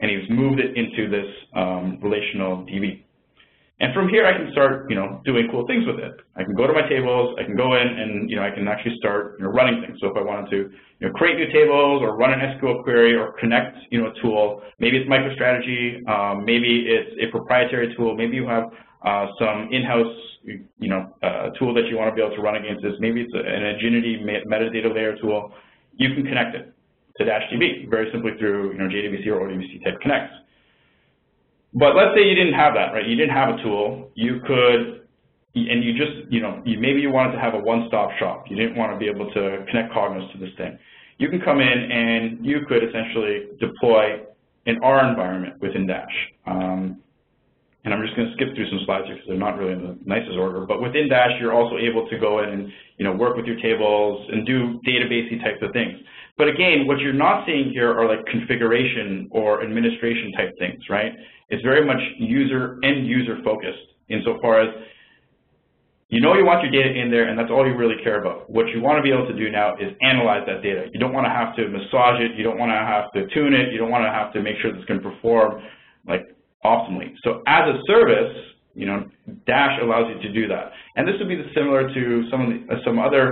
and he's moved it into this um, relational D B. And from here, I can start, you know, doing cool things with it. I can go to my tables. I can go in and, you know, I can actually start, you know, running things. So if I wanted to, you know, create new tables or run an S Q L query or connect, you know, a tool. Maybe it's MicroStrategy. Um, maybe it's a proprietary tool. Maybe you have uh, some in-house, you know, uh, tool that you want to be able to run against this. Maybe it's an Agenity metadata layer tool. You can connect it to DashDB very simply through, you know, J D B C or O D B C type connects. But let's say you didn't have that, right? You didn't have a tool. You could, and you just, you know, you, maybe you wanted to have a one-stop shop. You didn't want to be able to connect Cognos to this thing. You can come in and you could essentially deploy in our environment within Dash. Um, And I'm just going to skip through some slides here because they're not really in the nicest order. But within Dash, you're also able to go in and you know work with your tables and do databasey types of things. But again, what you're not seeing here are like configuration or administration type things, right? It's very much user end user focused insofar as you know you want your data in there, and that's all you really care about. What you want to be able to do now is analyze that data. You don't want to have to massage it. You don't want to have to tune it. You don't want to have to make sure this can perform like optimally. So as a service, you know, Dash allows you to do that. And this would be similar to some of the, uh, some other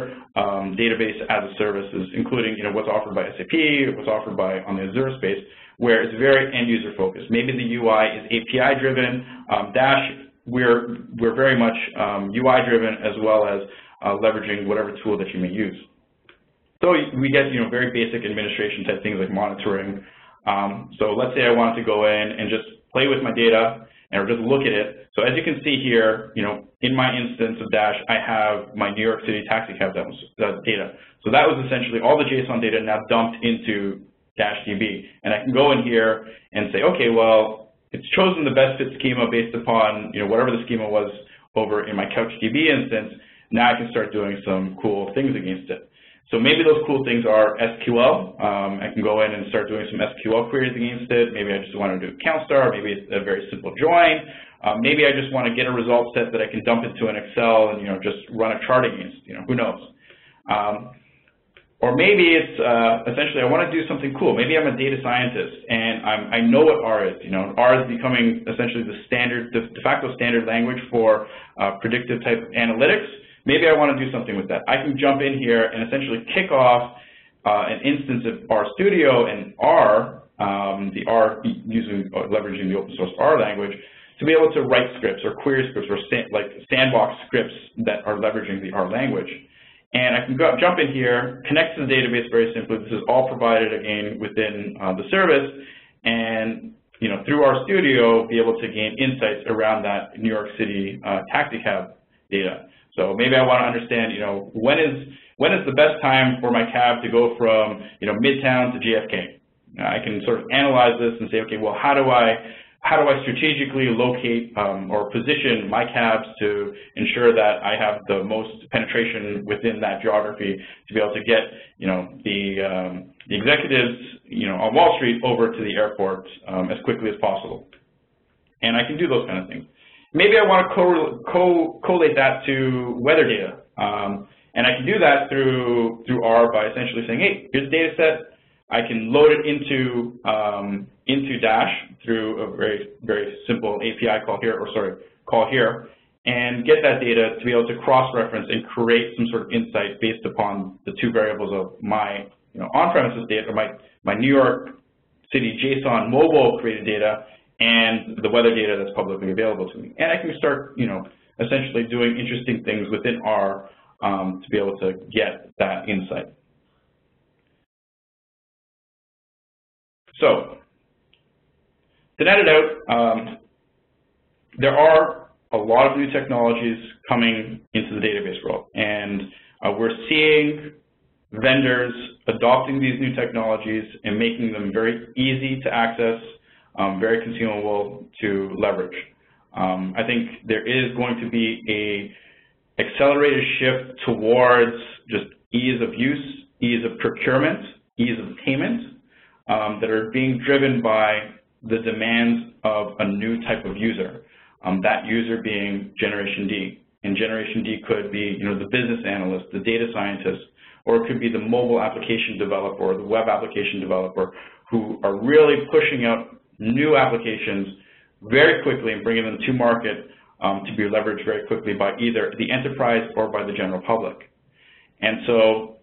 um, database as a services, including, you know, what's offered by S A P, what's offered by on the Azure space, where it's very end user focused. Maybe the U I is A P I driven. Um, Dash, we're, we're very much um, U I driven, as well as uh, leveraging whatever tool that you may use. So we get, you know, very basic administration type things like monitoring. Um, so let's say I wanted to go in and just play with my data and just look at it. So as you can see here, you know, in my instance of Dash, I have my New York City taxi cab data. So that was essentially all the JSON data now dumped into DashDB. And I can go in here and say, okay, well, it's chosen the best fit schema based upon, you know, whatever the schema was over in my CouchDB instance. Now I can start doing some cool things against it. So maybe those cool things are S Q L. Um, I can go in and start doing some S Q L queries against it. Maybe I just want to do a count star. Maybe it's a very simple join. Um, maybe I just want to get a result set that I can dump into an Excel and, you know, just run a chart against. You know, who knows? Um, or maybe it's uh, essentially I want to do something cool. Maybe I'm a data scientist and I'm, I know what R is. You know, R is becoming essentially the standard, the de facto standard language for uh, predictive type of analytics. Maybe I want to do something with that. I can jump in here and essentially kick off uh, an instance of RStudio and R, um, the R using or leveraging the open source R language, to be able to write scripts or query scripts or stand, like sandbox scripts that are leveraging the R language. And I can go, jump in here, connect to the database very simply. This is all provided again within uh, the service, and you know through RStudio be able to gain insights around that New York City uh, taxi cab data. So maybe I want to understand, you know, when is when is the best time for my cab to go from, you know, Midtown to J F K? I can sort of analyze this and say, okay, well, how do I how do I strategically locate um, or position my cabs to ensure that I have the most penetration within that geography to be able to get, you know, the, um, the executives, you know, on Wall Street over to the airport um, as quickly as possible? And I can do those kind of things. Maybe I want to co co collate that to weather data, um, and I can do that through through R by essentially saying, "Hey, here's a data set. I can load it into um, into Dash through a very very simple A P I call here, or sorry, call here, and get that data to be able to cross-reference and create some sort of insight based upon the two variables of my you know on-premises data, or my my New York City JSON mobile created data." And the weather data that's publicly available to me. And I can start, you know, essentially doing interesting things within R um, to be able to get that insight. So, to net it out, um, there are a lot of new technologies coming into the database world. And uh, we're seeing vendors adopting these new technologies and making them very easy to access. Um, very consumable to leverage. Um, I think there is going to be a accelerated shift towards just ease of use, ease of procurement, ease of payment um, that are being driven by the demands of a new type of user, um, that user being Generation D. And Generation D could be you know, the business analyst, the data scientist, or it could be the mobile application developer or the web application developer who are really pushing out new applications very quickly and bringing them to market um, to be leveraged very quickly by either the enterprise or by the general public. And so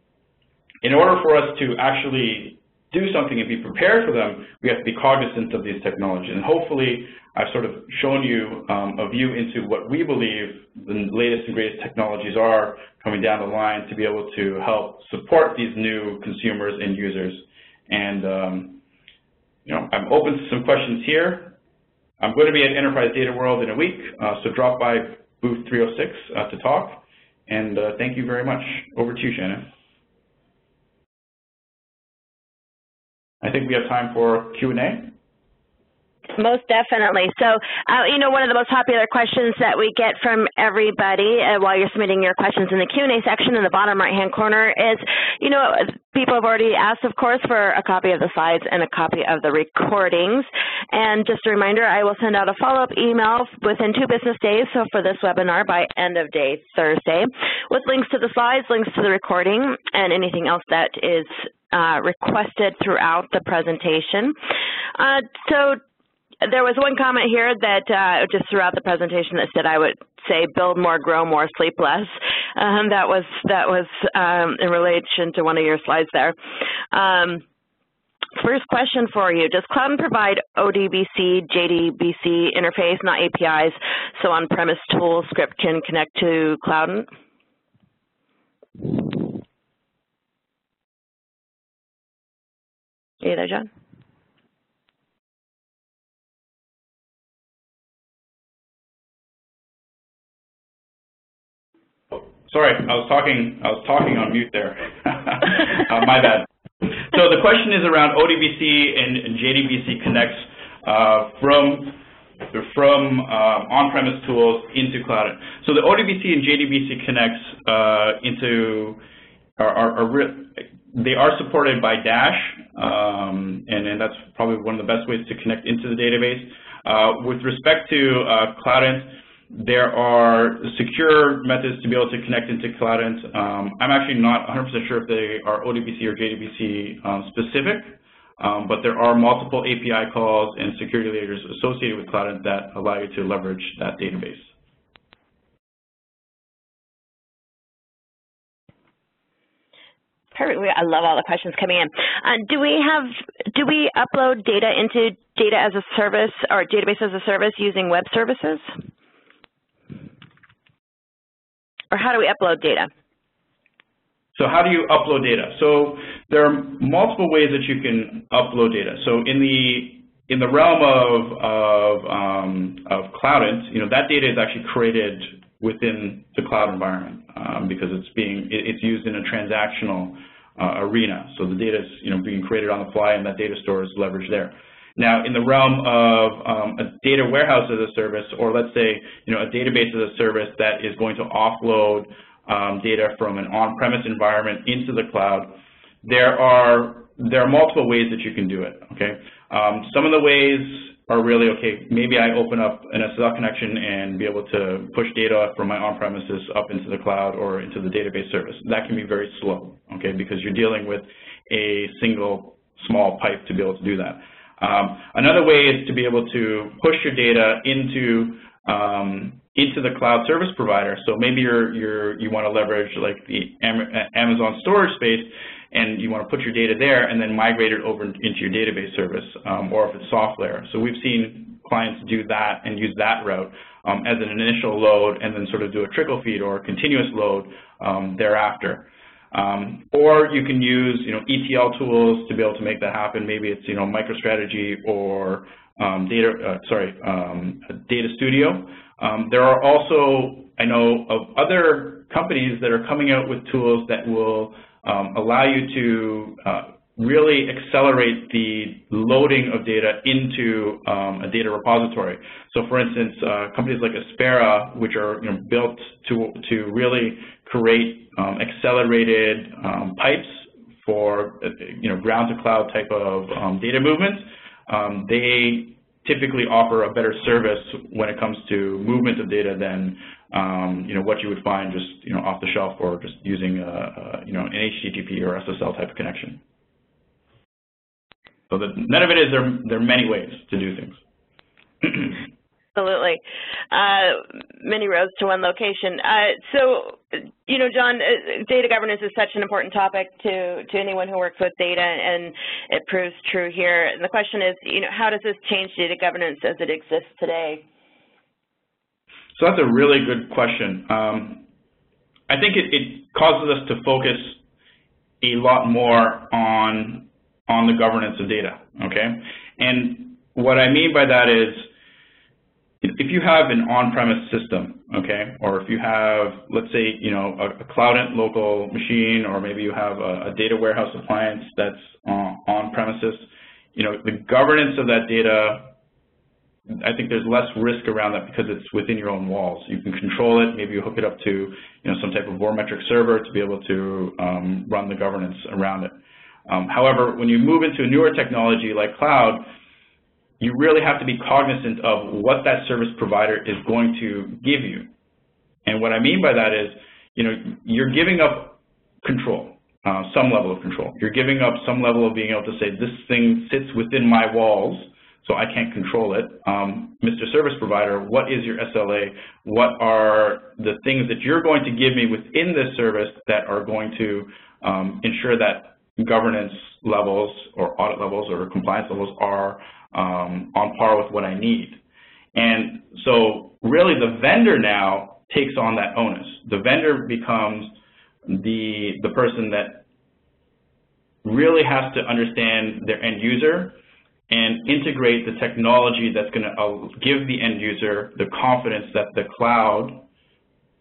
in order for us to actually do something and be prepared for them, we have to be cognizant of these technologies. And hopefully I've sort of shown you um, a view into what we believe the latest and greatest technologies are coming down the line to be able to help support these new consumers and users. And um, You know, I'm open to some questions here. I'm going to be at Enterprise Data World in a week, uh, so drop by booth three oh six uh, to talk. And uh, thank you very much. Over to you, Shannon. I think we have time for Q and A. Most definitely. So, uh, you know, one of the most popular questions that we get from everybody uh, while you're submitting your questions in the Q and A section in the bottom right-hand corner is, you know, people have already asked, of course, for a copy of the slides and a copy of the recordings. And just a reminder, I will send out a follow-up email within two business days, so for this webinar by end of day Thursday, with links to the slides, links to the recording, and anything else that is uh, requested throughout the presentation. Uh, so. There was one comment here that uh, just throughout the presentation that said I would say build more, grow more, sleep less. Um, that was that was um, in relation to one of your slides there. Um, First question for you, does Cloudant provide O D B C, J D B C interface, not A P Is, so on-premise tool script can connect to Cloudant? Are you there, John? Sorry, I was talking. I was talking on mute there. uh, my bad. So the question is around O D B C and, and J D B C connects uh, from from uh, on-premise tools into Cloudant. So the O D B C and J D B C connects uh, into are, are, are they are supported by Dash, um, and, and that's probably one of the best ways to connect into the database. Uh, with respect to uh, Cloudant, there are secure methods to be able to connect into Cloudant. Um, I'm actually not one hundred percent sure if they are O D B C or J D B C um, specific, um, but there are multiple A P I calls and security layers associated with Cloudant that allow you to leverage that database. Perfect. I love all the questions coming in. Uh, do we have, do we upload data into data as a service or database as a service using web services? Or how do we upload data? So how do you upload data? So there are multiple ways that you can upload data. So in the in the realm of of, um, of Cloudant, you know that data is actually created within the cloud environment um, because it's being it's used in a transactional uh, arena. So the data is you know being created on the fly, and that data store is leveraged there. Now, in the realm of um, a data warehouse as a service, or let's say, you know, a database as a service that is going to offload um, data from an on-premise environment into the cloud, there are there are multiple ways that you can do it. Okay, um, some of the ways are really okay. Maybe I open up an S S L connection and be able to push data from my on-premises up into the cloud or into the database service. That can be very slow, okay, because you're dealing with a single small pipe to be able to do that. Um, another way is to be able to push your data into um, into the cloud service provider. So maybe you're, you're you want to leverage like the Amazon storage space, and you want to put your data there and then migrate it over into your database service, um, or if it's SoftLayer. So we've seen clients do that and use that route um, as an initial load, and then sort of do a trickle feed or a continuous load um, thereafter. Um, or you can use, you know, E T L tools to be able to make that happen. Maybe it's, you know, MicroStrategy or um, data, uh, sorry, um, Data Studio. Um, there are also, I know, of other companies that are coming out with tools that will um, allow you to uh, really accelerate the loading of data into um, a data repository. So, for instance, uh, companies like Aspera, which are, you know, built to to really create um, accelerated um, pipes for, you know, ground to cloud type of um, data movements. Um, they typically offer a better service when it comes to movement of data than um, you know what you would find just you know off the shelf or just using a, a, you know an H T T P or S S L type of connection. So the net of it is there there are many ways to do things. Absolutely. Uh, many roads to one location. Uh, so, you know, John, uh, data governance is such an important topic to, to anyone who works with data, and it proves true here. And the question is, you know, how does this change data governance as it exists today? So that's a really good question. Um, I think it, it causes us to focus a lot more on, on the governance of data, okay? And what I mean by that is, if you have an on-premise system, okay, or if you have, let's say, you know, a, a Cloudant local machine, or maybe you have a, a data warehouse appliance that's uh, on-premises, you know, the governance of that data, I think there's less risk around that because it's within your own walls. You can control it. Maybe you hook it up to, you know, some type of volumetric server to be able to um, run the governance around it. Um, however, when you move into a newer technology like cloud, you really have to be cognizant of what that service provider is going to give you. And what I mean by that is, you know, you're giving up control, uh, some level of control. You're giving up some level of being able to say, this thing sits within my walls, so I can't control it. Um, Mister Service Provider, what is your S L A? What are the things that you're going to give me within this service that are going to um, ensure that governance levels or audit levels or compliance levels are um, on par with what I need. And so really the vendor now takes on that onus. The vendor becomes the, the person that really has to understand their end user and integrate the technology that's going to give the end user the confidence that the cloud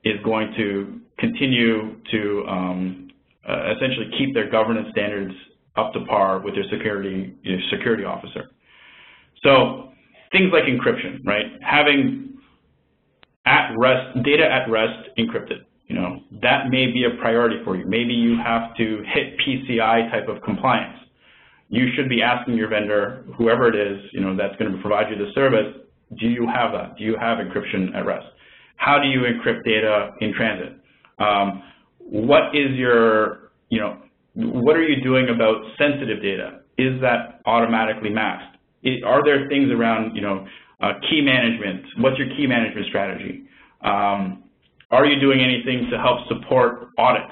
is going to continue to um, uh, essentially keep their governance standards up to par with their security, you know, security officer. So things like encryption, right? Having at rest, data at rest encrypted, you know, that may be a priority for you. Maybe you have to hit P C I type of compliance. You should be asking your vendor, whoever it is, you know, that's going to provide you the service, do you have that? Do you have encryption at rest? How do you encrypt data in transit? Um, what is your, you know, what are you doing about sensitive data? Is that automatically masked? It, are there things around, you know, uh, key management? What's your key management strategy? Um, are you doing anything to help support audits?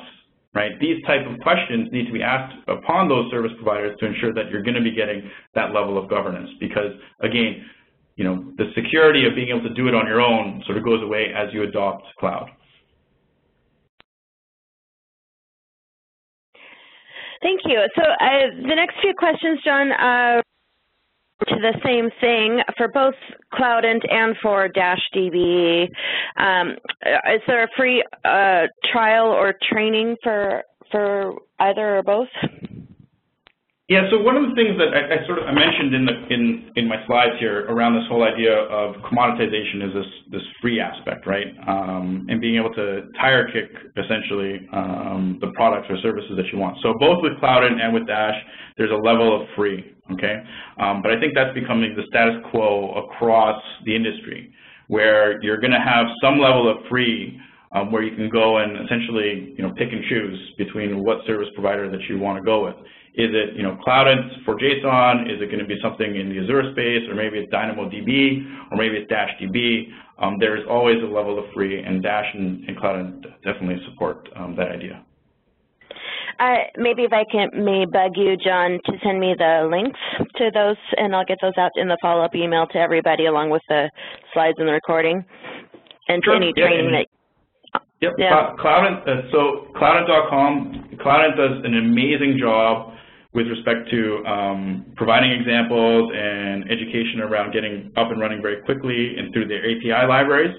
Right? These type of questions need to be asked upon those service providers to ensure that you're going to be getting that level of governance. Because again, you know, the security of being able to do it on your own sort of goes away as you adopt cloud. Thank you. So uh, the next few questions, John, uh, to the same thing for both Cloudant and for DashDB. Um, is there a free uh, trial or training for for either or both? Yeah. So one of the things that I, I sort of I mentioned in the in in my slides here around this whole idea of commoditization is this this free aspect, right? Um, and being able to tire kick essentially um, the products or services that you want. So both with Cloudant and with Dash, there's a level of free. Okay, um, but I think that's becoming the status quo across the industry, where you're going to have some level of free, um, where you can go and essentially, you know, pick and choose between what service provider that you want to go with. Is it, you know, Cloudant for JSON? Is it going to be something in the Azure space, or maybe it's DynamoDB, or maybe it's DashDB? Um, there is always a level of free, and Dash and, and Cloudant definitely support um, that idea. Uh, maybe if I can, may bug you, John, to send me the links to those, and I'll get those out in the follow-up email to everybody, along with the slides and the recording, and sure. any yeah, training and, that. Yep. Yeah. Cloudant. Uh, so Cloudant dot com. Cloudant does an amazing job with respect to um, providing examples and education around getting up and running very quickly and through their A P I libraries.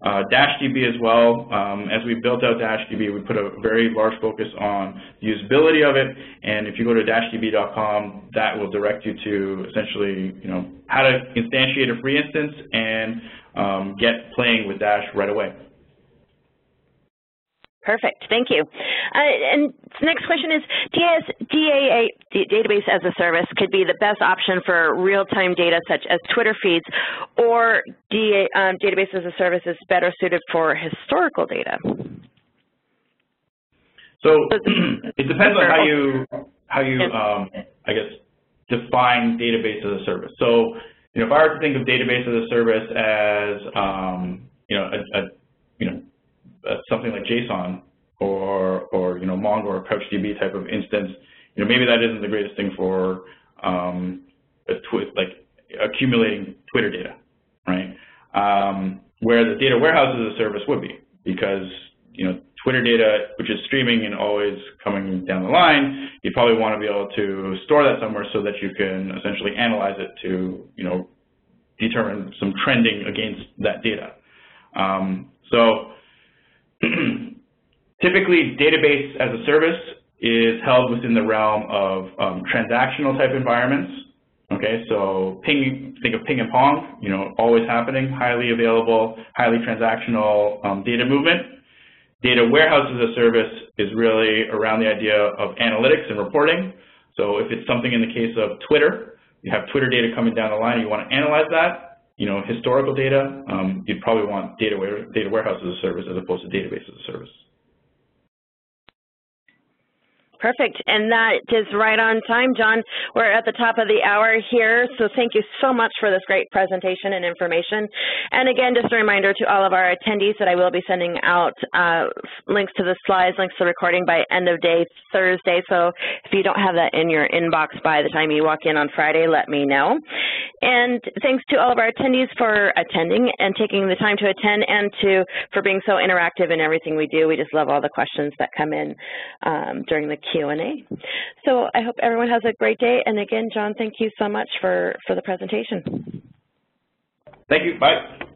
Uh, DashDB as well. Um, as we built out DashDB, we put a very large focus on the usability of it. And if you go to dash D B dot com, that will direct you to essentially, you know, how to instantiate a free instance and um, get playing with Dash right away. Perfect. Thank you. Uh, and next question is, D S, D A A, database as a service could be the best option for real-time data such as Twitter feeds, or D A, um, database as a service is better suited for historical data? So it depends on how you, how you um, I guess, define database as a service. So, you know, if I were to think of database as a service as, um, you know, a, a you know, something like JSON or, or, you know, Mongo or CouchDB type of instance, you know, maybe that isn't the greatest thing for um, a twi like accumulating Twitter data, right? Um, where the data warehouse as a service would be, because, you know, Twitter data, which is streaming and always coming down the line, you probably want to be able to store that somewhere so that you can essentially analyze it to, you know, determine some trending against that data. Um, so typically, database as a service is held within the realm of um, transactional type environments. Okay, so ping, think of ping and pong, you know, always happening, highly available, highly transactional um, data movement. Data warehouse as a service is really around the idea of analytics and reporting. So if it's something in the case of Twitter, you have Twitter data coming down the line, you want to analyze that. You know, historical data, um, you'd probably want data, ware data warehouse as a service as opposed to database as a service. Perfect. And that is right on time, John. We're at the top of the hour here, so thank you so much for this great presentation and information. And again, just a reminder to all of our attendees that I will be sending out uh, links to the slides, links to the recording by end of day Thursday. So if you don't have that in your inbox by the time you walk in on Friday, let me know. And thanks to all of our attendees for attending and taking the time to attend and to for being so interactive in everything we do. We just love all the questions that come in um, during the Q and A. So I hope everyone has a great day. And again, John, thank you so much for, for the presentation. Thank you. Bye.